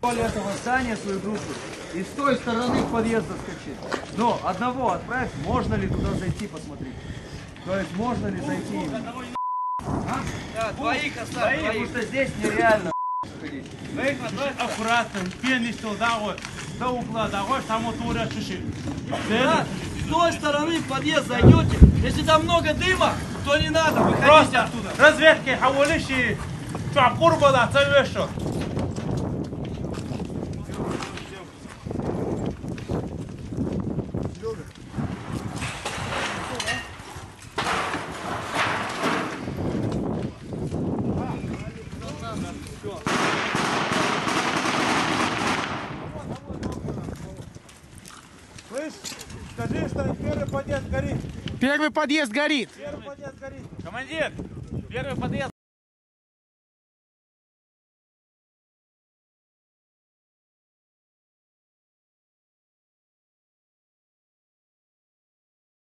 После этого Саня свою группу и с той стороны подъезда скачи. Но одного отправь, можно ли туда зайти посмотреть. То есть можно ли зайти. А? Да, двоих оставь. Потому что здесь нереально ходить. Двоих оставь. Аккуратно, пенись туда вот. До угла давай, там тура чеши. Да, с той стороны подъезд зайдете. Если там много дыма, то не надо. Выходите просто оттуда. Разведки, хаволиши, чапурбода, цевешо. Слышь, скажи, что первый подъезд горит. Первый подъезд горит. Командир, первый подъезд.